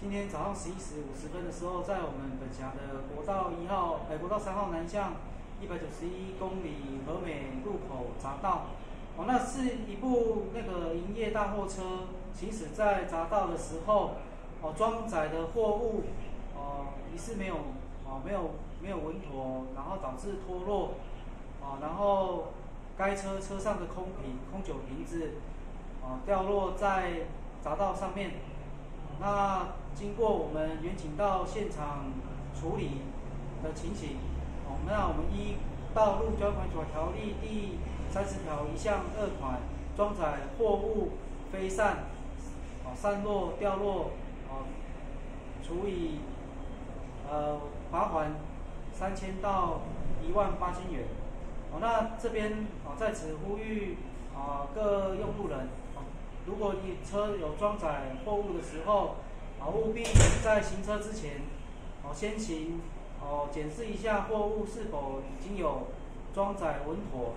今天早上11:50的时候，在我们本辖的国道3号南向191公里和美路口匝道，那是一部那个营业大货车行驶在匝道的时候，装载的货物疑似没有稳妥，然后导致脱落，然后该车上的空酒瓶子掉落在匝道上面。那经过我们远景到现场处理的情形，那我们依《道路交通管理条例》第30条1项2款，装载货物飞散、散落、掉落，处以罚款3000到18000元。那这边在此呼吁各用路人，如果你车有装载货物的时候，务必在行车之前，先行检视一下货物是否已经有装载稳妥，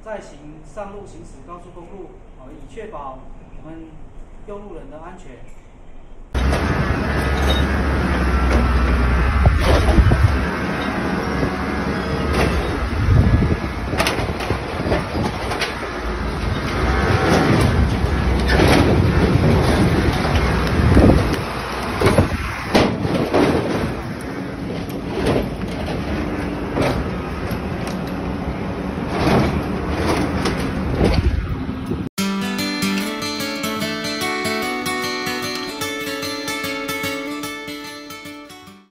再行上路行驶高速公路，以确保我们用路人的安全。